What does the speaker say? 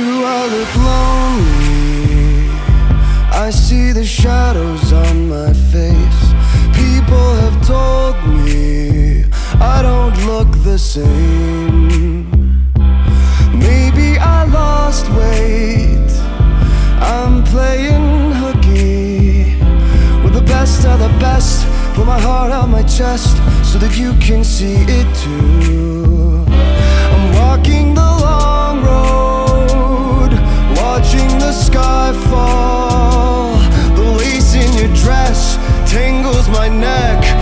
Do I look lonely? I see the shadows on my face. People have told me I don't look the same. Maybe I lost weight. I'm playing hooky with the best of the best. Put my heart on my chest so that you can see it too. I'm walking the long road, watching the sky fall. The lace in your dress tangles my neck.